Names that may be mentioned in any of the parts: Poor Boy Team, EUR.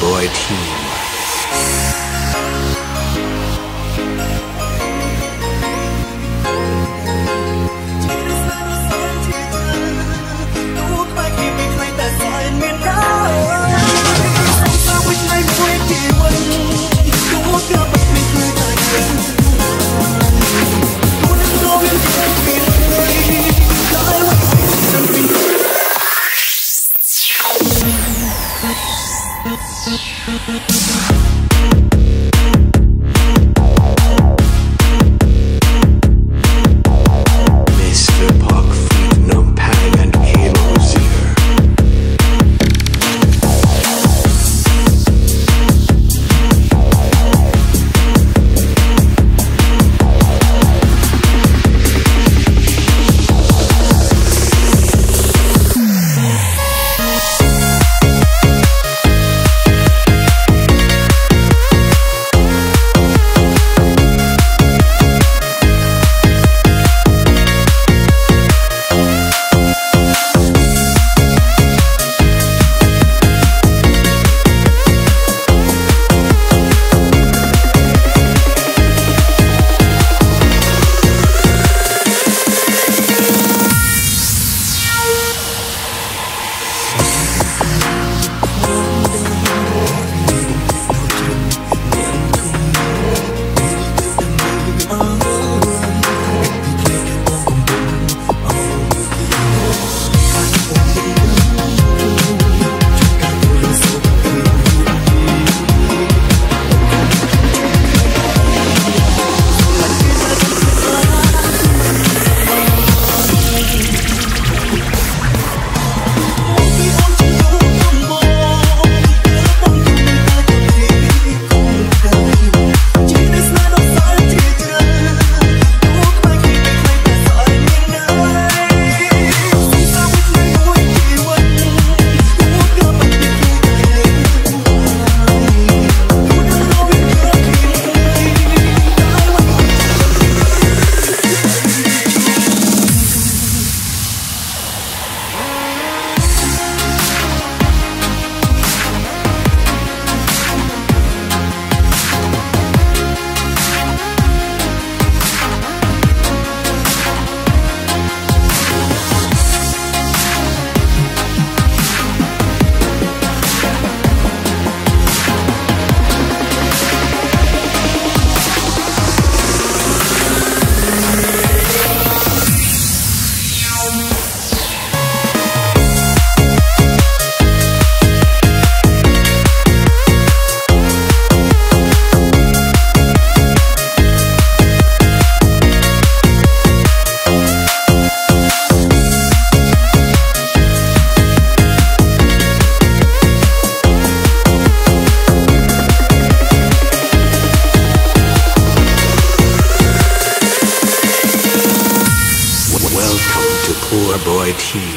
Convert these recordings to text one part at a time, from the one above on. Boy Team. Poor Boy Team.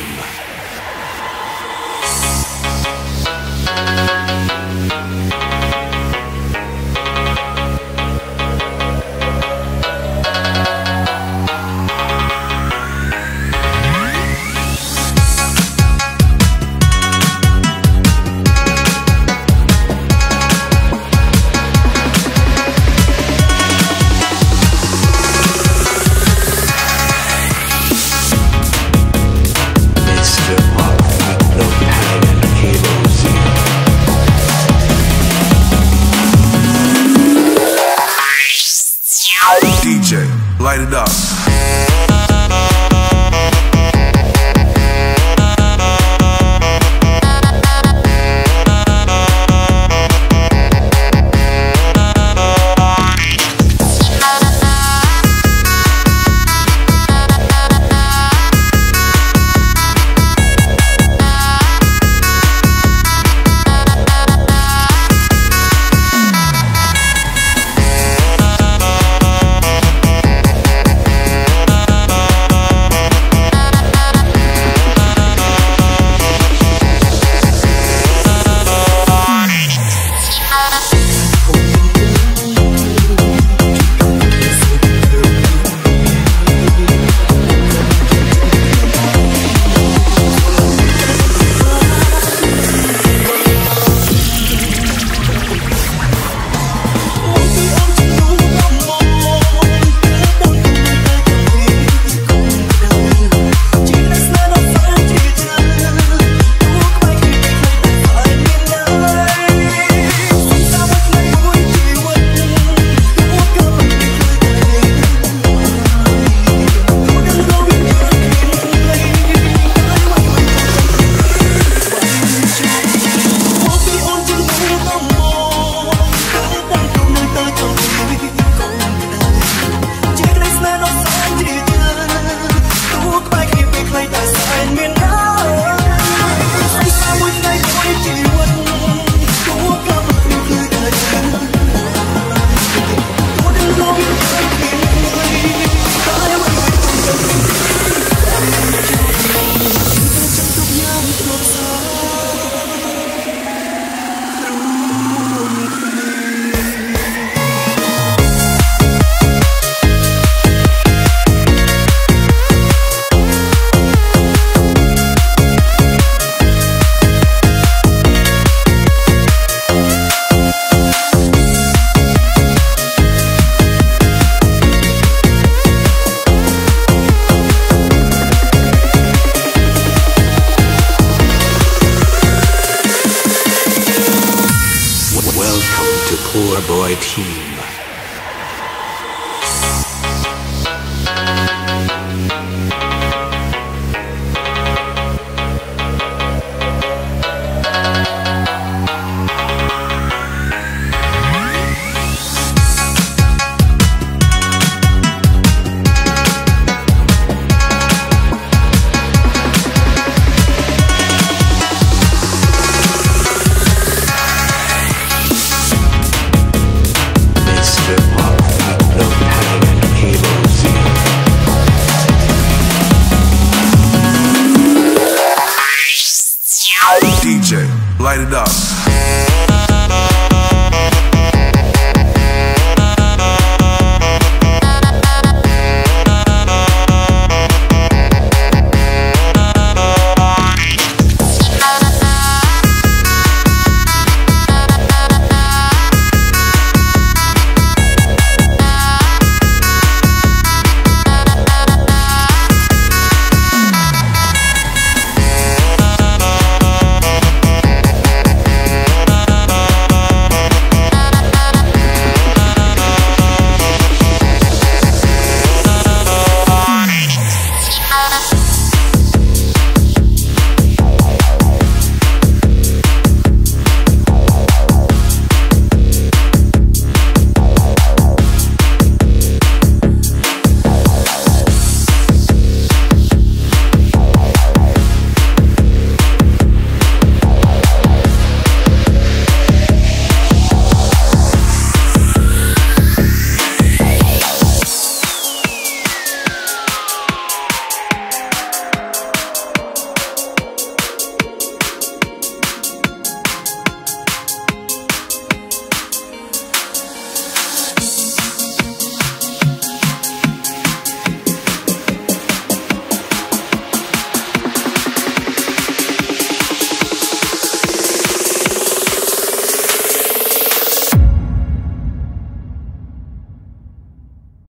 DJ, light it up. Boy Team.